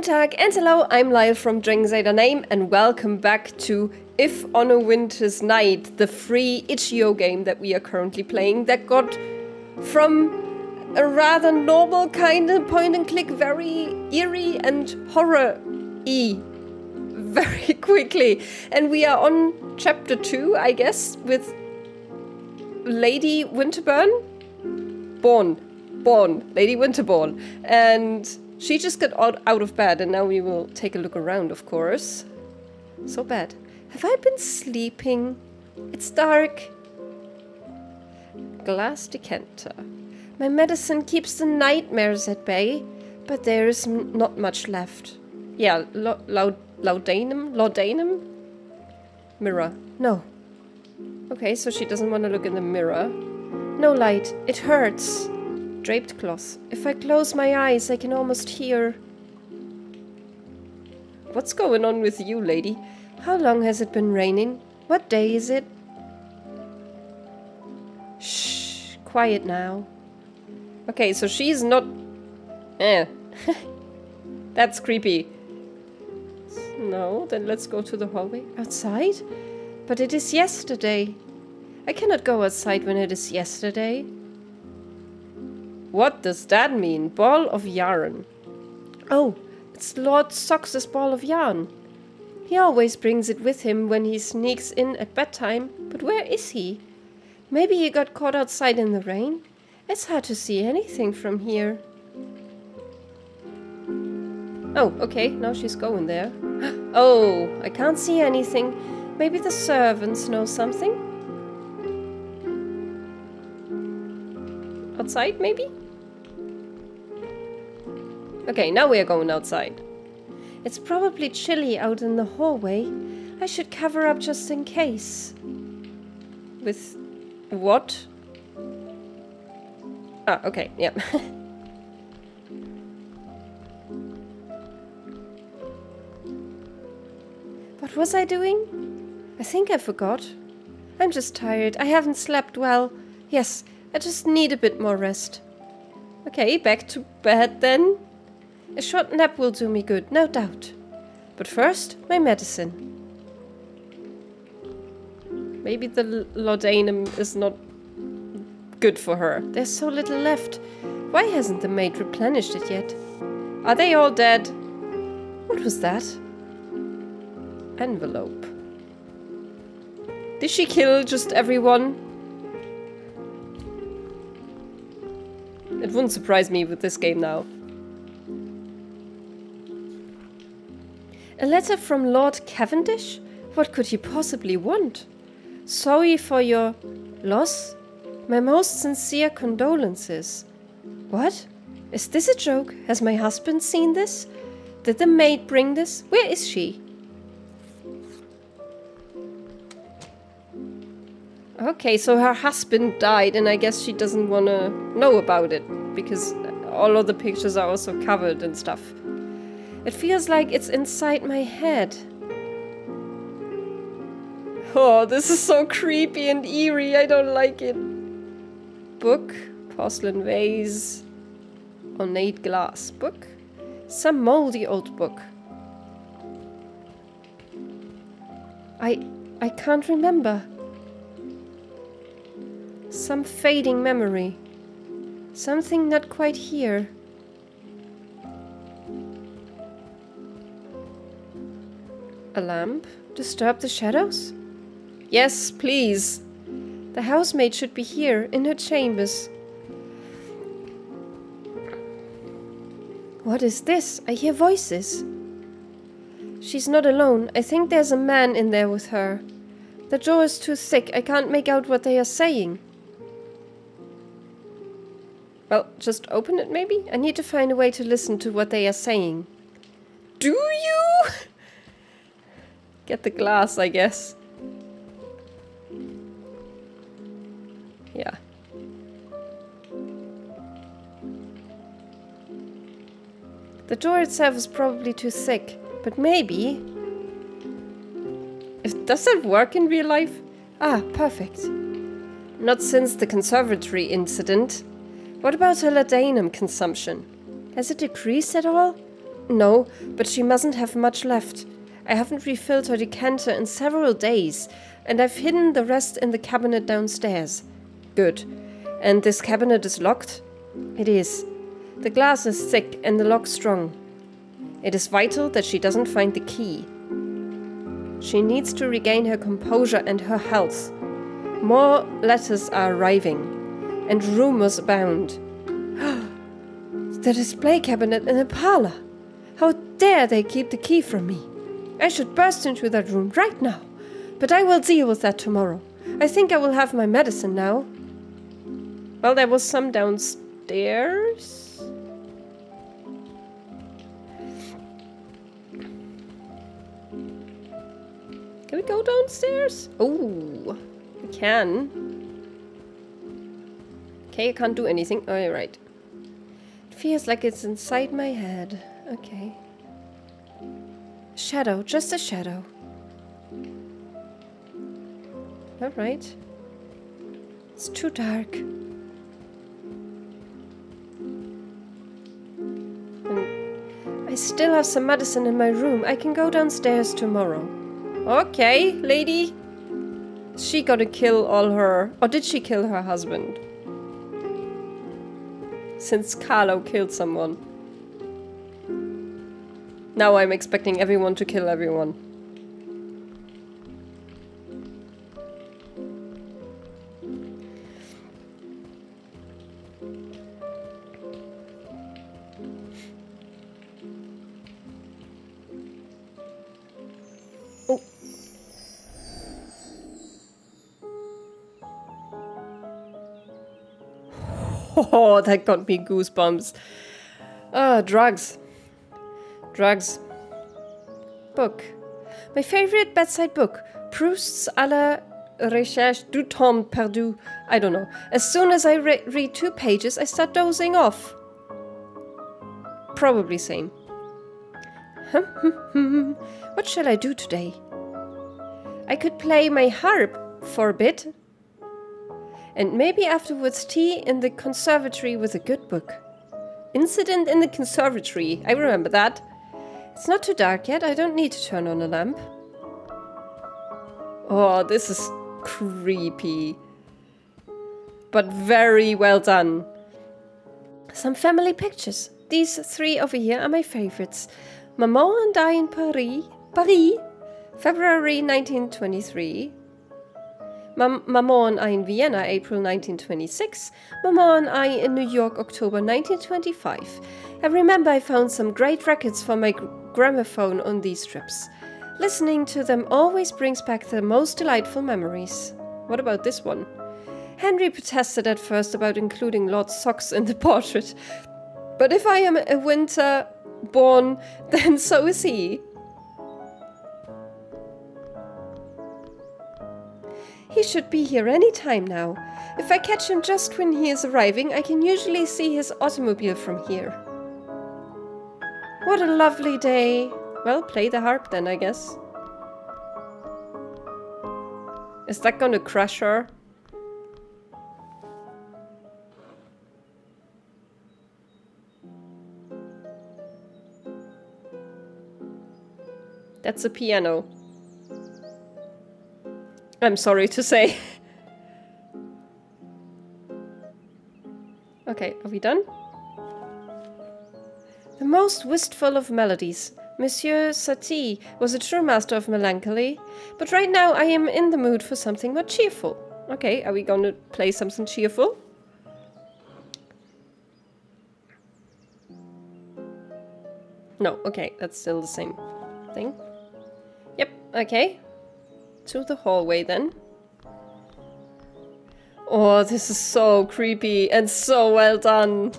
Guten Tag and hello, I'm Lyle from Dragons Ate Our Name and welcome back to If On A Winter's Night, the free Itch.io game that we are currently playing that got from a rather normal kind of point and click very eerie and horror-y very quickly. And we are on chapter 2, I guess, with Lady Winterbourne? Lady Winterbourne. And she just got out of bed, and now we will take a look around, of course. So bad. Have I been sleeping? It's dark. Glass decanter. My medicine keeps the nightmares at bay, but there is not much left. Yeah, laudanum? Laudanum? Mirror. No. Okay, so she doesn't want to look in the mirror. No light. It hurts. Draped cloth. If I close my eyes, I can almost hear. What's going on with you, lady? How long has it been raining? What day is it? Shh, quiet now. Okay, so she's not. That's creepy. No, then let's go to the hallway. Outside? But it is yesterday. I cannot go outside when it is yesterday. What does that mean? Ball of yarn. Oh, it's Lord Sox's ball of yarn. He always brings it with him when he sneaks in at bedtime, but where is he? Maybe he got caught outside in the rain? It's hard to see anything from here. Oh, okay, now she's going there. Oh, I can't see anything. Maybe the servants know something? Outside, maybe? Okay, now we are going outside. It's probably chilly out in the hallway. I should cover up just in case. With what? Ah, okay, yeah. What was I doing? I think I forgot. I'm just tired. I haven't slept well. Yes, I just need a bit more rest. Okay, back to bed then. A short nap will do me good, no doubt. But first, my medicine. Maybe the laudanum is not good for her. There's so little left. Why hasn't the maid replenished it yet? Are they all dead? What was that? Envelope. Did she kill just everyone? It wouldn't surprise me with this game now. A letter from Lord Cavendish? What could he possibly want? Sorry for your loss. My most sincere condolences. What? Is this a joke? Has my husband seen this? Did the maid bring this? Where is she? Okay, so her husband died, and I guess she doesn't want to know about it, because all of the pictures are also covered and stuff. It feels like it's inside my head. Oh, this is so creepy and eerie, I don't like it. Book, porcelain vase, ornate glass book, some moldy old book. I can't remember. Some fading memory. Something not quite here. A lamp? Disturb the shadows? Yes, please. The housemaid should be here, in her chambers. What is this? I hear voices. She's not alone. I think there's a man in there with her. The door is too thick. I can't make out what they are saying. Well, just open it maybe? I need to find a way to listen to what they are saying. Do you? Get the glass, I guess. Yeah. The door itself is probably too thick, but maybe... Does it work in real life? Ah, perfect. Not since the conservatory incident. What about her laudanum consumption? Has it decreased at all? No, but she mustn't have much left. I haven't refilled her decanter in several days, and I've hidden the rest in the cabinet downstairs. Good. And this cabinet is locked? It is. The glass is thick and the lock strong. It is vital that she doesn't find the key. She needs to regain her composure and her health. More letters are arriving, and rumors abound. The display cabinet in the parlor! How dare they keep the key from me! I should burst into that room right now, but I will deal with that tomorrow. I think I will have my medicine now. Well, there was some downstairs. Can we go downstairs? Oh, we can. Okay, I can't do anything. Oh, you're right. It feels like it's inside my head. Okay. Shadow, just a shadow. All right. It's too dark. I still have some medicine in my room. I can go downstairs tomorrow. Okay, lady. Is she gonna kill all her... Or did she kill her husband? Since Carlo killed someone. Now I'm expecting everyone to kill everyone. Oh. Oh, that got me goosebumps. Drugs. Drugs. Book. My favorite bedside book. Proust's À la Recherche du Temps Perdu. I don't know. As soon as I read 2 pages, I start dozing off. Probably same. What shall I do today? I could play my harp for a bit. And maybe afterwards tea in the conservatory with a good book. Incident in the conservatory. I remember that. It's not too dark yet, I don't need to turn on a lamp. Oh, this is creepy. But very well done. Some family pictures. These 3 over here are my favorites. Maman and I in Paris, February 1923. Maman and I in Vienna, April 1926. Maman and I in New York, October 1925. I remember I found some great records for my gramophone on these trips. Listening to them always brings back the most delightful memories. What about this one? Henry protested at first about including Lord Sox in the portrait. But if I am a Winterbourne, then so is he. He should be here any time now. If I catch him just when he is arriving, I can usually see his automobile from here. What a lovely day. Well, play the harp then, I guess. Is that gonna crush her? That's a piano. I'm sorry to say. Okay, are we done? The most wistful of melodies. Monsieur Satie was a true master of melancholy, but right now I am in the mood for something more cheerful. Okay, are we going to play something cheerful? No, okay, that's still the same thing. Yep, okay. To the hallway then. Oh, this is so creepy and so well done.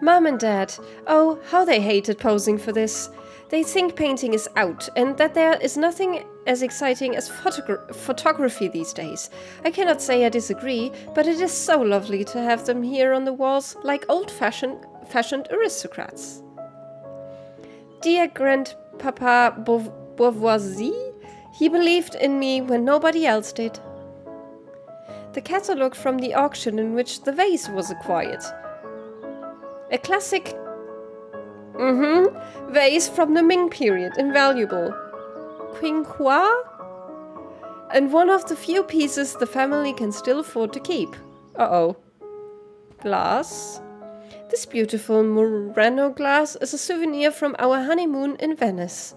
Mom and Dad, oh, how they hated posing for this. They think painting is out and that there is nothing as exciting as photography these days. I cannot say I disagree, but it is so lovely to have them here on the walls like old-fashioned aristocrats. Dear Grandpapa Beauvoisie, he believed in me when nobody else did. the catalogue from the auction in which the vase was acquired. A classic vase from the Ming period, invaluable. Qinghua? And one of the few pieces the family can still afford to keep. Uh-oh. Glass. This beautiful Murano glass is a souvenir from our honeymoon in Venice.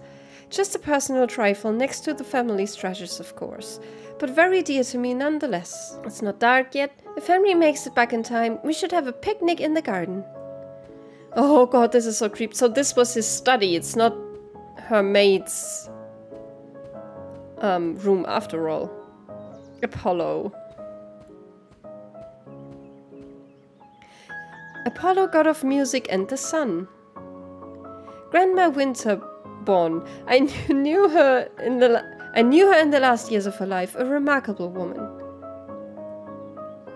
Just a personal trifle next to the family's treasures, of course, but very dear to me nonetheless. It's not dark yet. If Henry makes it back in time, we should have a picnic in the garden. Oh god, this is so creepy. So this was his study, it's not her maid's room after all. Apollo. Apollo, god of music and the sun. Grandma Winterbourne. I knew her in the last years of her life, a remarkable woman.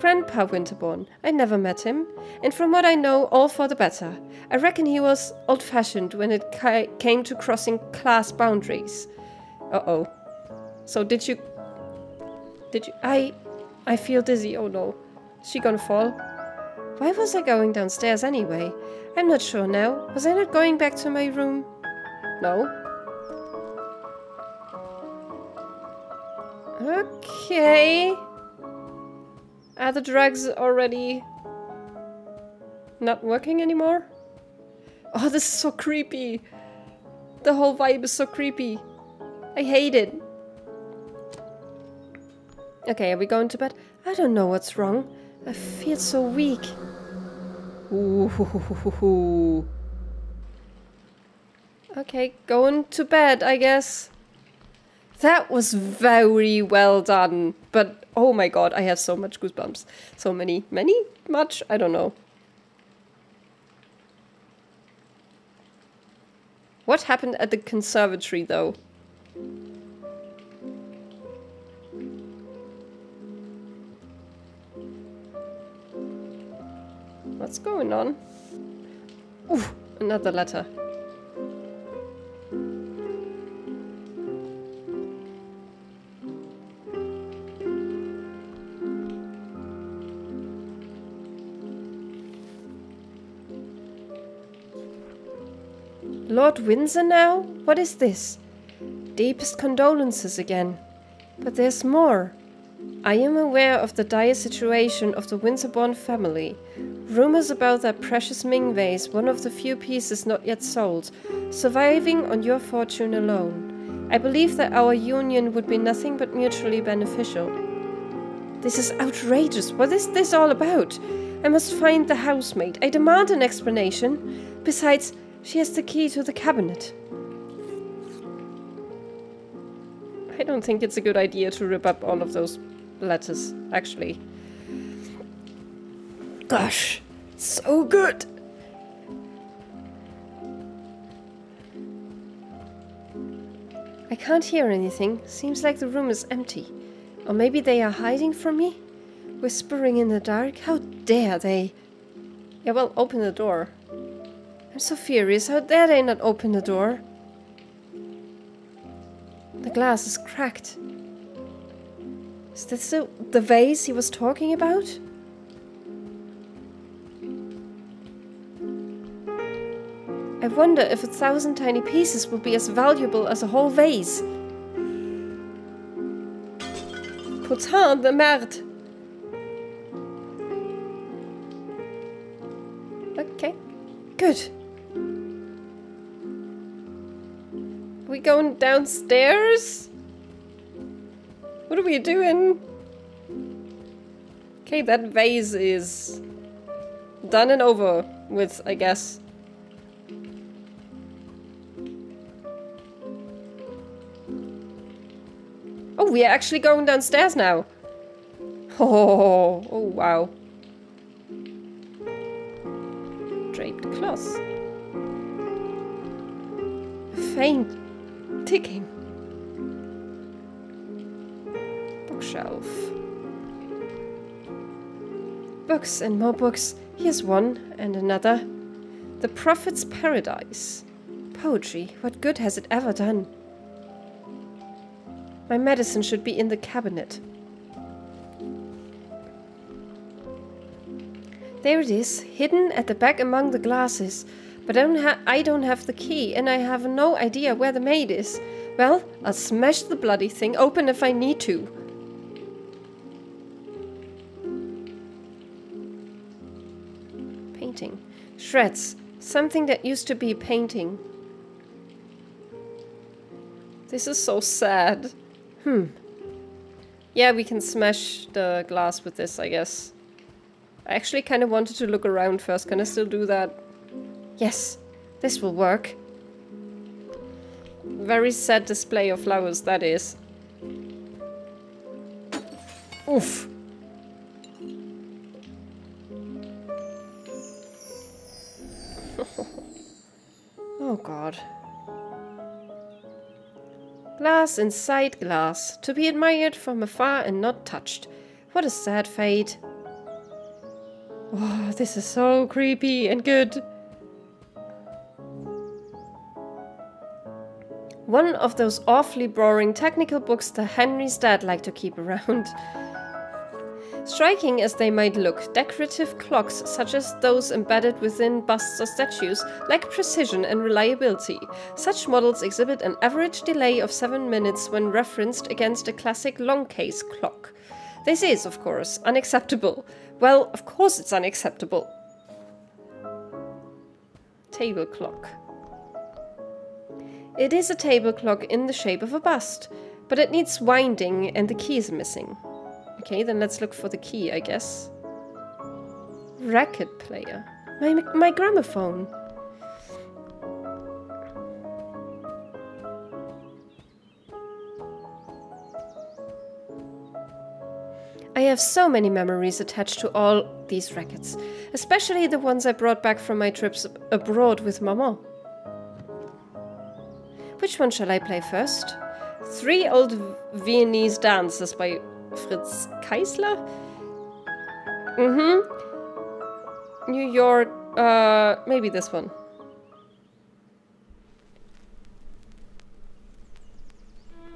Grandpa Winterbourne. I never met him, and from what I know, all for the better. I reckon he was old-fashioned when it came to crossing class boundaries. Uh-oh. So did you... I feel dizzy, oh no. Is she gonna fall? Why was I going downstairs anyway? I'm not sure now. Was I not going back to my room? No. Okay. Are the drugs already not working anymore? Oh, this is so creepy. The whole vibe is so creepy. I hate it. Okay, are we going to bed? I don't know what's wrong. I feel so weak. Ooh. Okay, going to bed, I guess. That was very well done. But, oh my god, I have so much goosebumps. So much? I don't know. What happened at the conservatory, though? What's going on? Ooh, another letter. Lord Windsor now? What is this? Deepest condolences again. But there's more. I am aware of the dire situation of the Winterbourne family. Rumors about that precious Ming vase, one of the few pieces not yet sold, surviving on your fortune alone. I believe that our union would be nothing but mutually beneficial. This is outrageous. What is this all about? I must find the housemaid. I demand an explanation. Besides, she has the key to the cabinet. I don't think it's a good idea to rip up all of those letters, actually. Gosh, so good! I can't hear anything. Seems like the room is empty. Or maybe they are hiding from me? Whispering in the dark? How dare they? Yeah, well, open the door. I'm so furious. How dare they not open the door? The glass is cracked. Is this the vase he was talking about? I wonder if 1,000 tiny pieces would be as valuable as a whole vase. Putain de merde! Okay, good. We going downstairs? What are we doing? Okay, that vase is done and over with, I guess. Oh, we are actually going downstairs now. Oh, wow. Draped cloth. A faint ticking. Bookshelf. Books and more books. Here's one and another. The Prophet's Paradise. Poetry. What good has it ever done? My medicine should be in the cabinet. There it is, hidden at the back among the glasses. But I don't have the key, and I have no idea where the maid is. Well, I'll smash the bloody thing open if I need to. Painting. Shreds. Something that used to be a painting. This is so sad. Yeah, we can smash the glass with this, I guess. I actually kind of wanted to look around first. Can I still do that? Yes, this will work. Very sad display of flowers, that is. Oof. Oh god. Glass inside glass, to be admired from afar and not touched. What a sad fate. Oh, this is so creepy and good. One of those awfully boring technical books that Henry's dad liked to keep around. Striking as they might look, decorative clocks such as those embedded within busts or statues lack precision and reliability. Such models exhibit an average delay of 7 minutes when referenced against a classic long case clock. This is, of course, unacceptable. Well, of course it's unacceptable. Table clock. It is a table clock in the shape of a bust, but it needs winding and the key is missing. Okay, then let's look for the key, I guess. Racket player. My gramophone. I have so many memories attached to all these rackets, especially the ones I brought back from my trips abroad with Maman. Which one shall I play first? Three Old Viennese Dances by Fritz Kreisler? New York, maybe this one.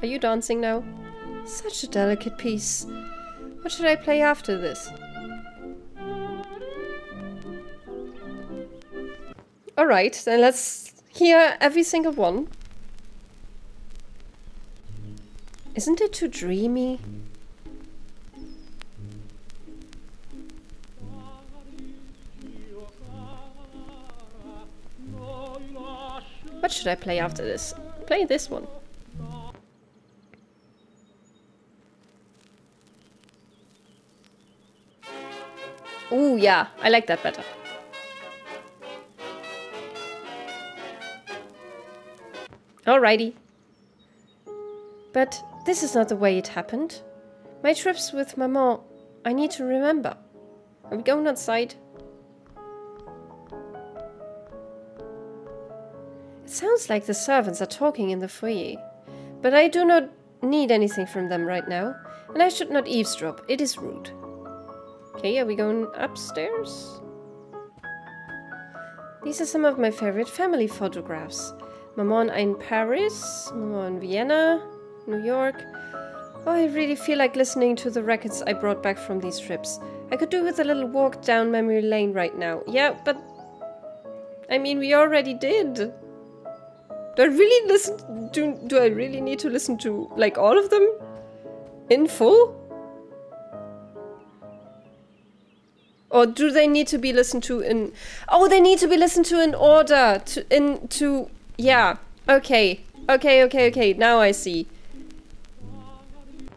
Are you dancing now? Such a delicate piece. What should I play after this? Alright, then let's hear every single one. Isn't it too dreamy? What should I play after this? Play this one. Ooh, yeah, I like that better. Alrighty. But this is not the way it happened. My trips with Maman, I need to remember. Are we going outside? It sounds like the servants are talking in the foyer, but I do not need anything from them right now, and I should not eavesdrop. It is rude. Okay, are we going upstairs? These are some of my favorite family photographs. Maman in Paris, Maman in Vienna, New York. Oh, I really feel like listening to the records I brought back from these trips. I could do with a little walk down memory lane right now. Yeah, but... I mean, we already did. Do I really need to listen to, like, all of them? In full? Or do they need to be listened to in... Oh, they need to be listened to in order! Yeah, okay, now I see.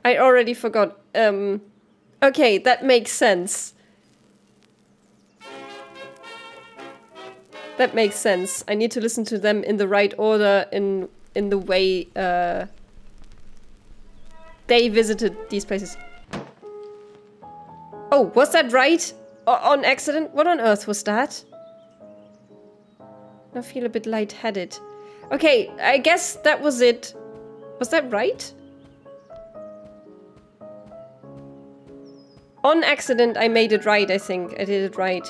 I already forgot. Okay, that makes sense. That makes sense. I need to listen to them in the right order, in the way they visited these places. Oh, was that right? On accident? What on earth was that? I feel a bit lightheaded. Okay, I guess that was it. Was that right? On accident, I made it right, I think. I did it right.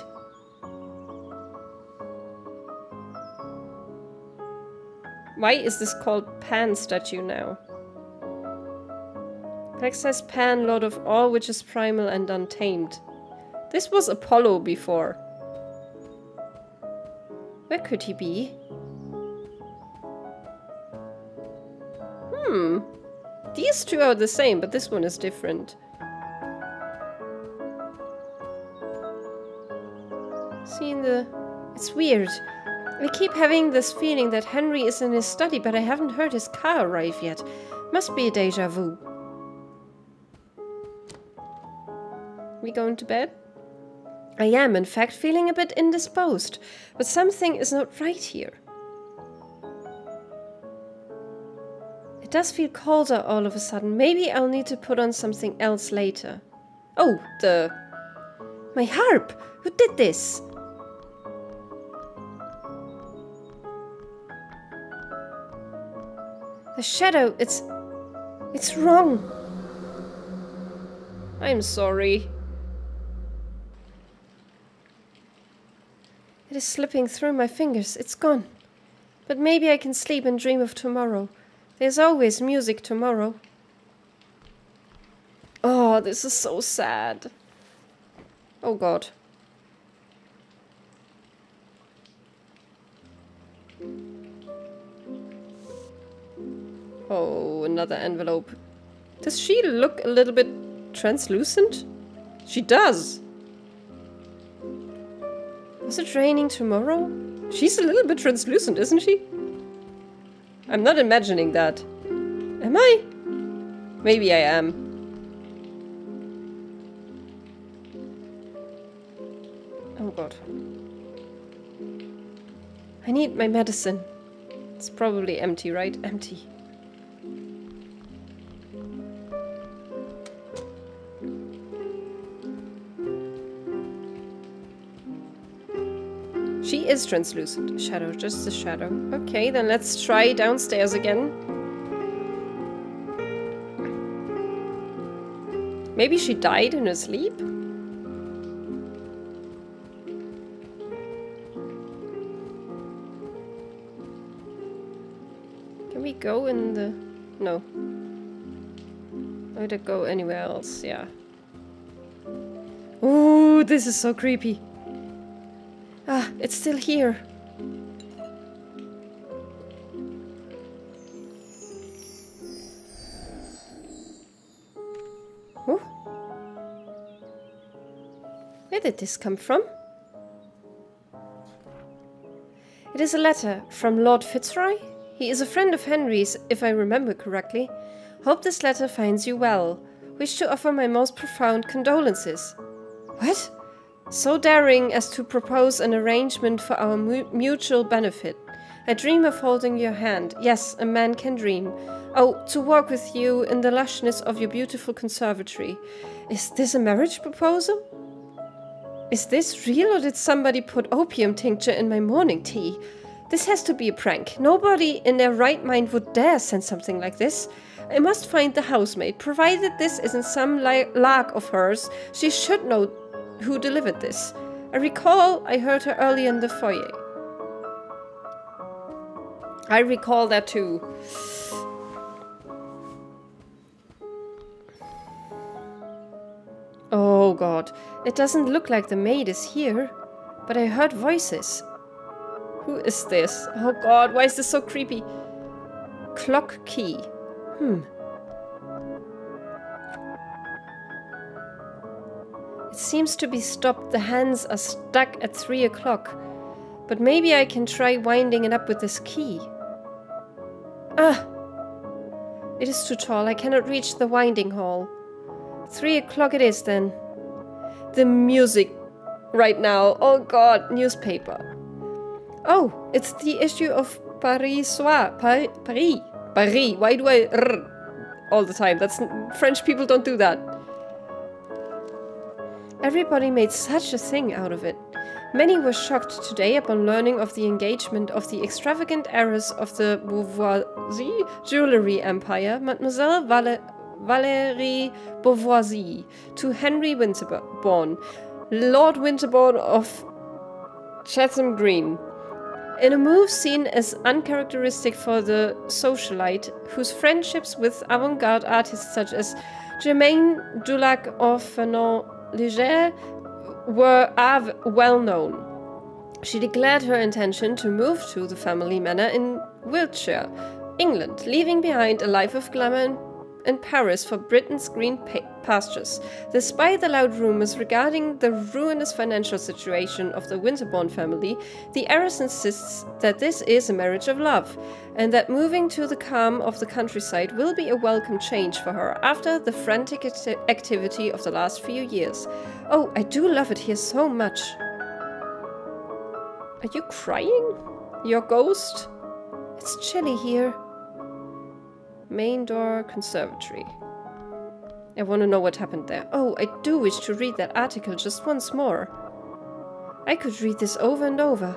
Why is this called Pan statue now? Black says Pan, Lord of all, which is primal and untamed. This was Apollo before. Where could he be? These two are the same, but this one is different. Seeing the... It's weird. I keep having this feeling that Henry is in his study, but I haven't heard his car arrive yet. Must be a déjà vu. We going to bed? I am, in fact, feeling a bit indisposed, but something is not right here. It does feel colder all of a sudden. Maybe I'll need to put on something else later. Oh, the... My harp! Who did this? The shadow, it's wrong. I'm sorry. It is slipping through my fingers. It's gone. But maybe I can sleep and dream of tomorrow. There's always music tomorrow. Oh, this is so sad. Oh God. Oh, another envelope. Does she look a little bit translucent? She does! Is it raining tomorrow? She's a little bit translucent, isn't she? I'm not imagining that. Am I? Maybe I am. Oh God. I need my medicine. It's probably empty, right? Empty. She is translucent. Shadow, just a shadow. Okay, then let's try downstairs again. Maybe she died in her sleep? Can we go in the... No. I don't go anywhere else, yeah. Ooh, this is so creepy. Ah, it's still here. Huh? Where did this come from? It is a letter from Lord Fitzroy. He is a friend of Henry's, if I remember correctly. Hope this letter finds you well. Wish to offer my most profound condolences. What? So daring as to propose an arrangement for our mutual benefit. I dream of holding your hand. Yes, a man can dream. Oh, to walk with you in the lushness of your beautiful conservatory. Is this a marriage proposal? Is this real, or did somebody put opium tincture in my morning tea? This has to be a prank. Nobody in their right mind would dare send something like this. I must find the housemaid. Provided this isn't some lark of hers, she should know who delivered this. I recall I heard her earlier in the foyer. I recall that too. Oh God, it doesn't look like the maid is here, but I heard voices. Who is this? Oh God, why is this so creepy? Clock key. It seems to be stopped. The hands are stuck at 3 o'clock. But maybe I can try winding it up with this key. Ah! It is too tall. I cannot reach the winding hall. 3 o'clock it is then. The music right now. Oh God, newspaper. Oh, it's the issue of Paris Soir. Paris. Why do I all the time? That's French people don't do that. Everybody made such a thing out of it. Many were shocked today upon learning of the engagement of the extravagant heiress of the Beauvoisie jewellery empire, Mademoiselle Valérie Beauvoisie, to Henry Winterbourne, Lord Winterbourne of Chatham Green. In a move seen as uncharacteristic for the socialite, whose friendships with avant-garde artists such as Germaine Dulac or Fanon Léger were well known. She declared her intention to move to the family manor in Wiltshire, England, leaving behind a life of glamour in Paris for Britain's green pastures, despite the loud rumours regarding the ruinous financial situation of the Winterbourne family. The heiress insists that this is a marriage of love, and that moving to the calm of the countryside will be a welcome change for her after the frantic activity of the last few years. Oh, I do love it here so much. Are you crying? Your ghost? It's chilly here. Main door, conservatory. I want to know what happened there. Oh, I do wish to read that article just once more. I could read this over and over.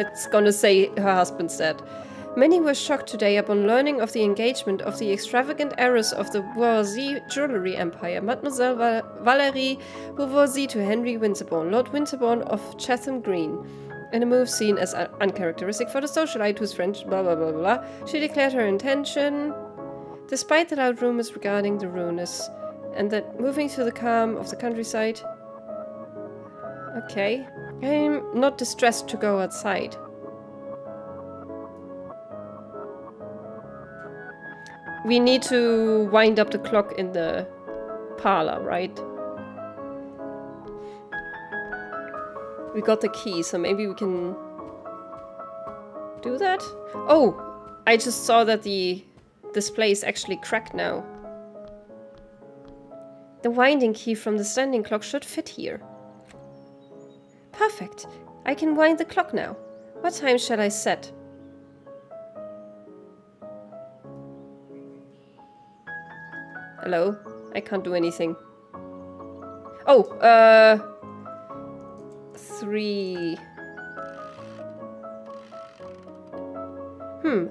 It's gonna say her husband's dead. Many were shocked today upon learning of the engagement of the extravagant heiress of the Beauvoisie jewellery empire, Mademoiselle Valérie Beauvoisie, to Henry Winterbourne, Lord Winterbourne of Chatham Green. In a move seen as uncharacteristic for the socialite whose French blah blah blah blah, she declared her intention, despite the loud rumours regarding the ruinous, and that moving to the calm of the countryside. Okay. I'm not distressed to go outside. We need to wind up the clock in the parlour, right? We got the key, so maybe we can do that? Oh! I just saw that the display is actually cracked now. The winding key from the standing clock should fit here. Perfect! I can wind the clock now. What time shall I set? Hello? I can't do anything. Oh! 3.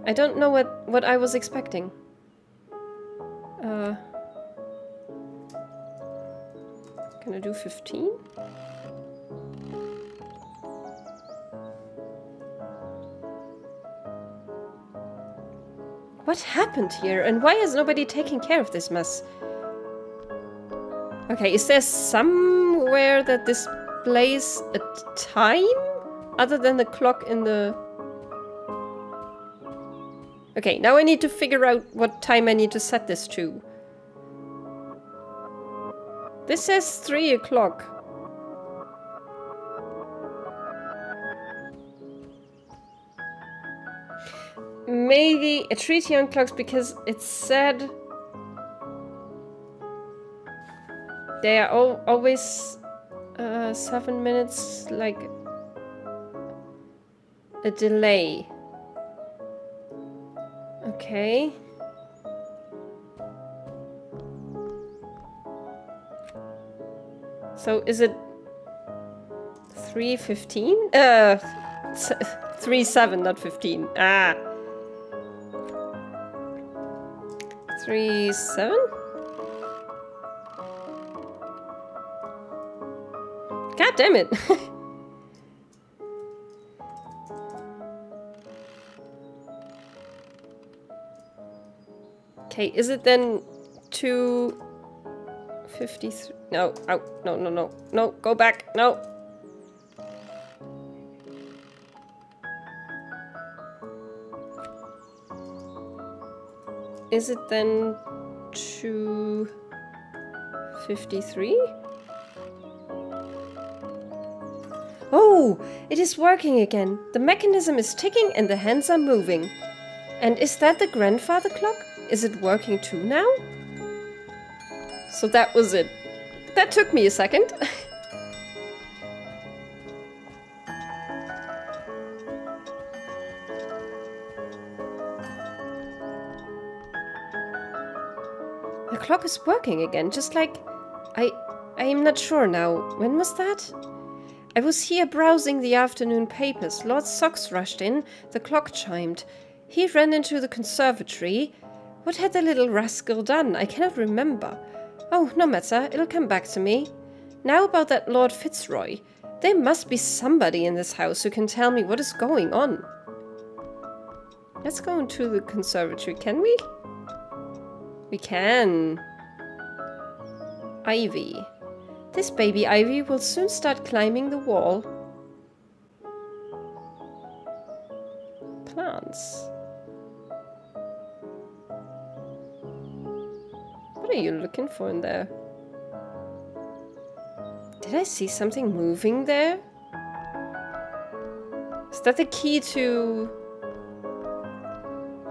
I don't know what I was expecting. Can I do 15? What happened here, and why is nobody taking care of this mess? Okay, is there somewhere that this place a time other than the clock in the... Okay, now I need to figure out what time I need to set this to. This says 3 o'clock. Maybe a treaty on clocks, because it said they are always 7 minutes, like a delay. Okay. So is it 3:15? 3:07, not 15. 3:07? God damn it! Okay, is it then 2:53? No, ow, no, no, no, no, go back, no! Is it then 2:53? Oh, it is working again. The mechanism is ticking and the hands are moving. And is that the grandfather clock? Is it working too now? So that was it. That took me a second. The clock is working again, just like... I am not sure now. When was that? I was here browsing the afternoon papers. Lord Sox rushed in. The clock chimed. He ran into the conservatory. What had the little rascal done? I cannot remember. Oh, no matter. It'll come back to me. Now about that Lord Fitzroy. There must be somebody in this house who can tell me what is going on. Let's go into the conservatory, can we? We can. Ivy. This baby ivy will soon start climbing the wall. Plants. What are you looking for in there? Did I see something moving there? Is that the key to...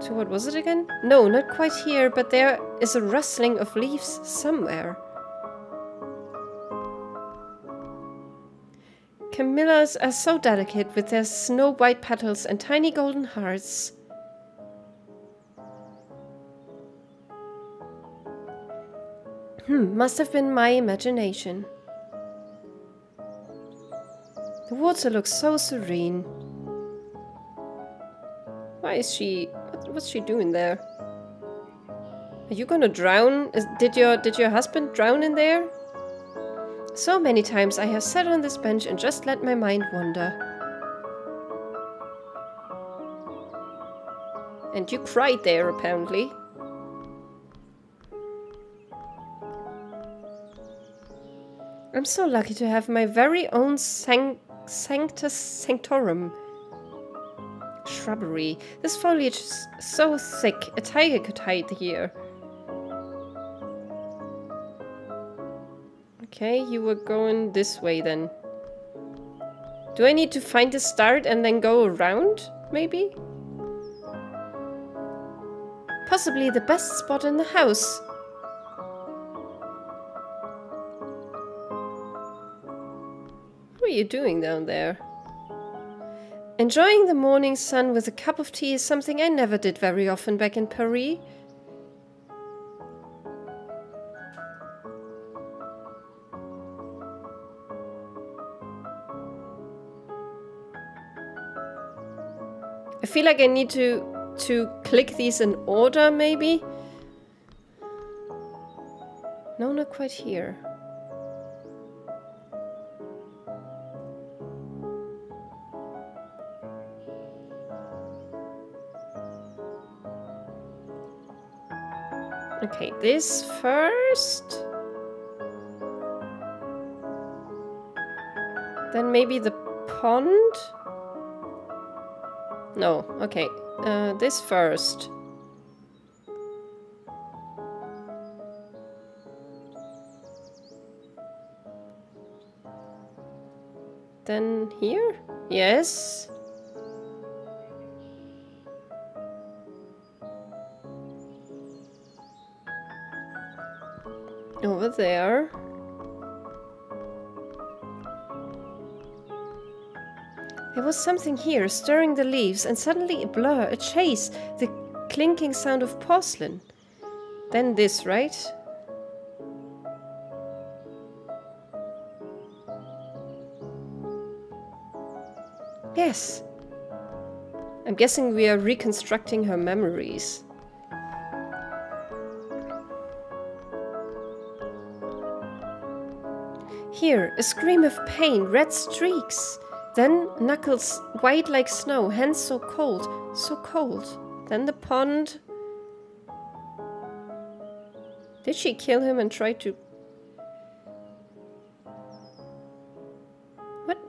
to what was it again? No, not quite here, but there is a rustling of leaves somewhere. Camellias are so delicate with their snow-white petals and tiny golden hearts. Must have been my imagination. The water looks so serene. Why is she... what's she doing there? Are you gonna drown? Did your husband drown in there? So many times I have sat on this bench and just let my mind wander. And you cried there, apparently. I'm so lucky to have my very own Sanctus Sanctorum shrubbery. This foliage is so thick, a tiger could hide here. Okay, you were going this way then. Do I need to find a start and then go around, maybe? Possibly the best spot in the house. What are you doing down there? Enjoying the morning sun with a cup of tea is something I never did very often back in Paris. I feel like I need to click these in order, maybe? No, not quite here. Okay, this first. Then maybe the pond? No, okay. This first. Then here? Yes. Over there. There was something here, stirring the leaves, and suddenly a blur, a chase, the clinking sound of porcelain. Then this, right? Yes. I'm guessing we are reconstructing her memories. Here, a scream of pain, red streaks. Then knuckles white like snow, hands so cold, so cold. Then the pond. Did she kill him and try to...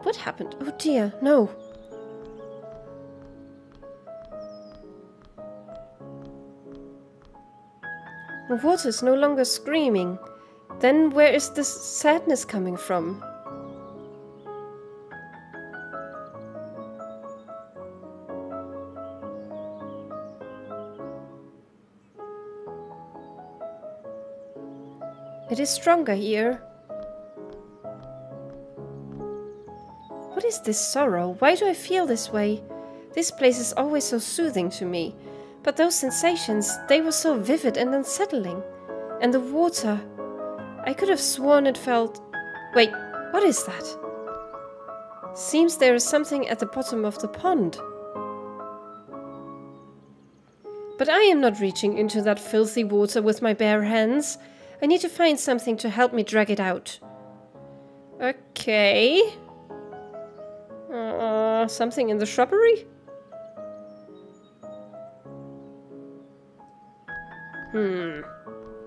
What happened? Oh dear, no. The water's no longer screaming. Then where is this sadness coming from? It is stronger here. What is this sorrow? Why do I feel this way? This place is always so soothing to me. But those sensations, they were so vivid and unsettling. And the water... I could have sworn it felt... Wait, what is that? Seems there is something at the bottom of the pond. But I am not reaching into that filthy water with my bare hands. I need to find something to help me drag it out. Okay. Something in the shrubbery?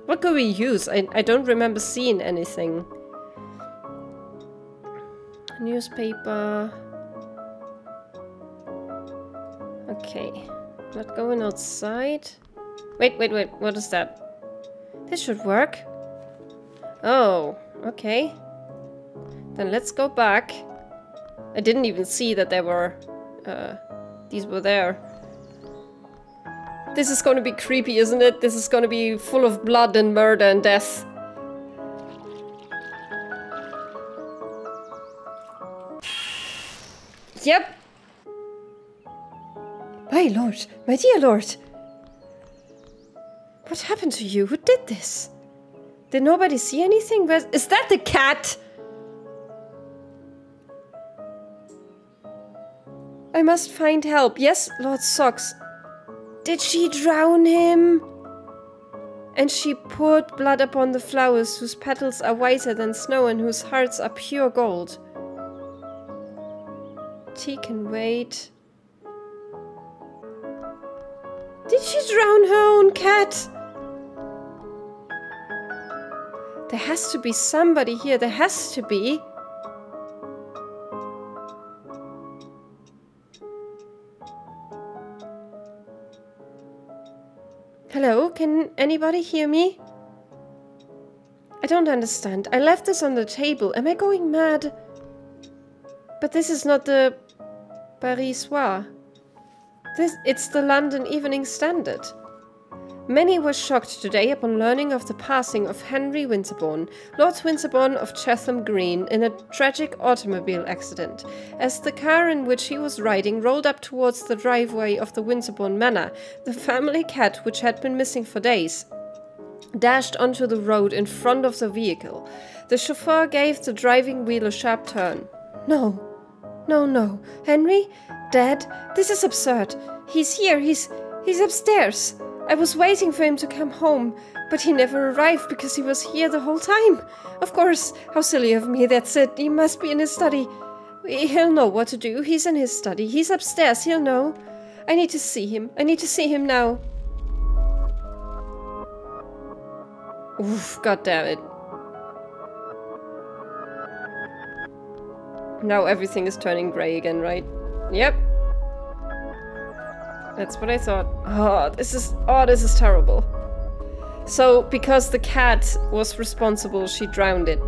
What could we use? I don't remember seeing anything. newspaper. Okay, not going outside. Wait, wait, wait, what is that? This should work. Oh, okay. Then let's go back. I didn't even see that there were... these were there. This is gonna be creepy, isn't it? This is gonna be full of blood and murder and death. Yep. My lord, my dear lord. What happened to you? Who did this? Did nobody see anything? Where's... Is that the cat? I must find help. Yes, Lord Sox. Did she drown him? And she poured blood upon the flowers whose petals are whiter than snow and whose hearts are pure gold. Tea can wait. Did she drown her own cat? There has to be somebody here. There has to be. Hello, can anybody hear me? I don't understand. I left this on the table. Am I going mad? But this is not the Paris Soir. It's the London Evening Standard. Many were shocked today upon learning of the passing of Henry Winterbourne, Lord Winterbourne of Chatham Green, in a tragic automobile accident, as the car in which he was riding rolled up towards the driveway of the Winterbourne Manor. The family cat, which had been missing for days, dashed onto the road in front of the vehicle. The chauffeur gave the driving wheel a sharp turn. No, no, no. Henry? Dad? This is absurd. He's here. He's upstairs. I was waiting for him to come home, but he never arrived because he was here the whole time. Of course, how silly of me, that's it. He must be in his study. He'll know what to do. He's in his study. He's upstairs. He'll know. I need to see him. I need to see him now. Oof, God damn it. Now everything is turning grey again, right? Yep. That's what I thought. Oh, this is terrible. So, because the cat was responsible, she drowned it.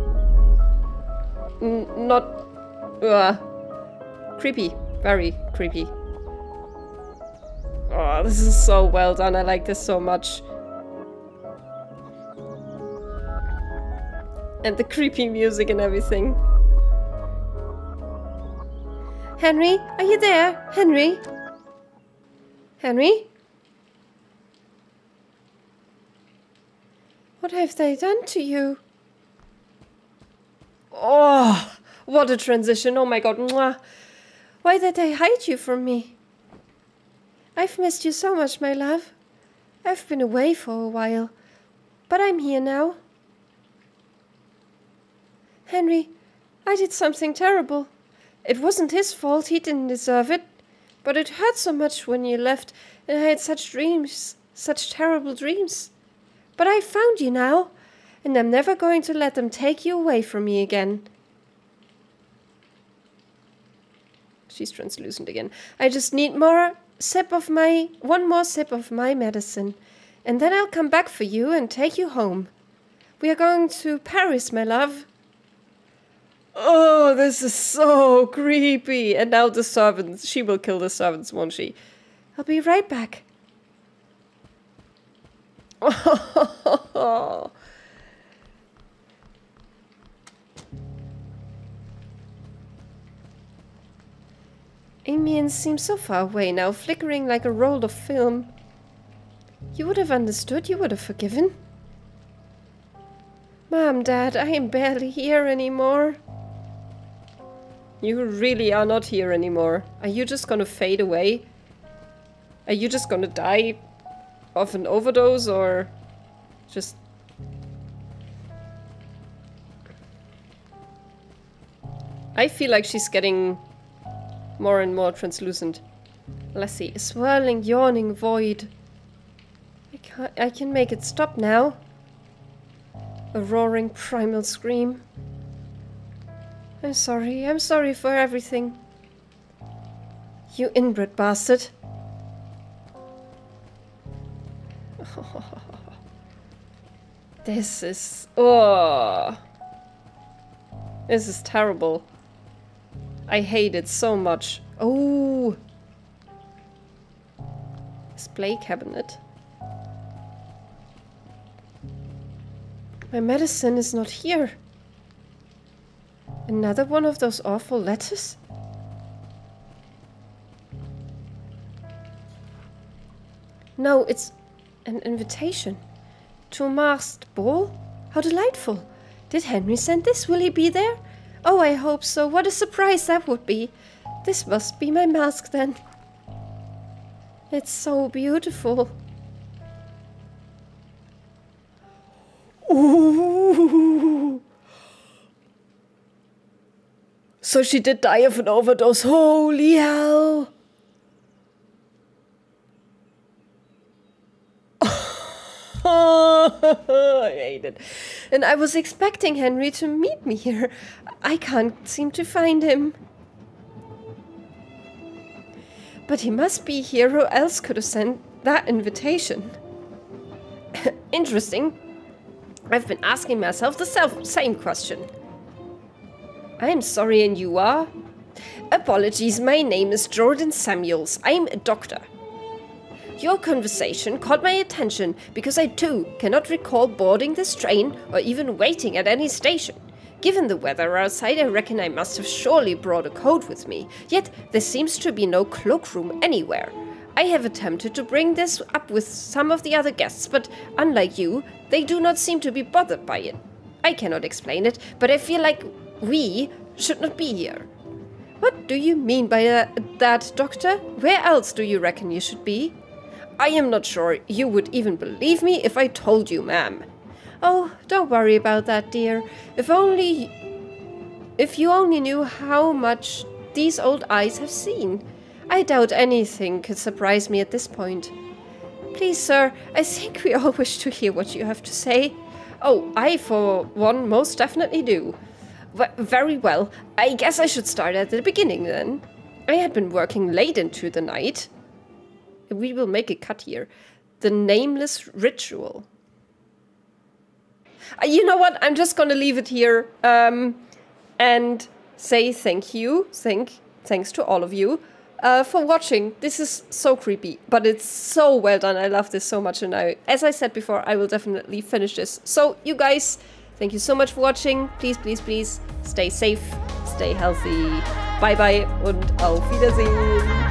Creepy. Very creepy. Oh, this is so well done. I like this so much. And the creepy music and everything. Henry, are you there? Henry? Henry? What have they done to you? Oh, what a transition. Oh my god. Mwah. Why did they hide you from me? I've missed you so much, my love. I've been away for a while, but I'm here now. Henry, I did something terrible. It wasn't his fault. He didn't deserve it. But it hurt so much when you left, and I had such dreams, such terrible dreams. But I found you now, and I'm never going to let them take you away from me again. She's translucent again. I just need one more sip of my medicine, and then I'll come back for you and take you home. We are going to Paris, my love. Oh, this is so creepy. And now the servants. She will kill the servants, won't she? I'll be right back. Oh. Amiens seems so far away now, flickering like a roll of film. You would have understood, you would have forgiven. Mom, Dad, I am barely here anymore. You really are not here anymore. Are you just gonna fade away? Are you just gonna die of an overdose or just... I feel like she's getting more and more translucent. Let's see, a swirling, yawning void. I can make it stop now. A roaring primal scream. I'm sorry for everything. You inbred bastard. Oh, this is terrible. I hate it so much. Oh, display cabinet. My medicine is not here. Another one of those awful letters? No, it's an invitation. To a masked ball? How delightful! Did Henry send this? Will he be there? Oh, I hope so. What a surprise that would be. This must be my mask then. It's so beautiful. Ooh. So she did die of an overdose. Holy hell. I hate it. And I was expecting Henry to meet me here. I can't seem to find him. But he must be here, who else could have sent that invitation? Interesting. I've been asking myself the same question. I'm sorry, and you are? Apologies, my name is Jordan Samuels. I'm a doctor. Your conversation caught my attention because I too cannot recall boarding this train or even waiting at any station. Given the weather outside, I reckon I must have surely brought a coat with me, yet there seems to be no cloakroom anywhere. I have attempted to bring this up with some of the other guests, but unlike you, they do not seem to be bothered by it. I cannot explain it, but I feel like we should not be here. What do you mean by that, Doctor? Where else do you reckon you should be? I am not sure you would even believe me if I told you, ma'am. Oh, don't worry about that, dear. If you only knew how much these old eyes have seen. I doubt anything could surprise me at this point. Please, sir, I think we all wish to hear what you have to say. Oh, I, for one, most definitely do. Very well. I guess I should start at the beginning, then. I had been working late into the night. We will make a cut here. The nameless ritual. You know what? I'm just gonna leave it here and say thank you. Thanks to all of you for watching. This is so creepy, but it's so well done. I love this so much, and as I said before, I will definitely finish this. So you guys, thank you so much for watching. Please, please, please stay safe, stay healthy. Bye bye und auf Wiedersehen.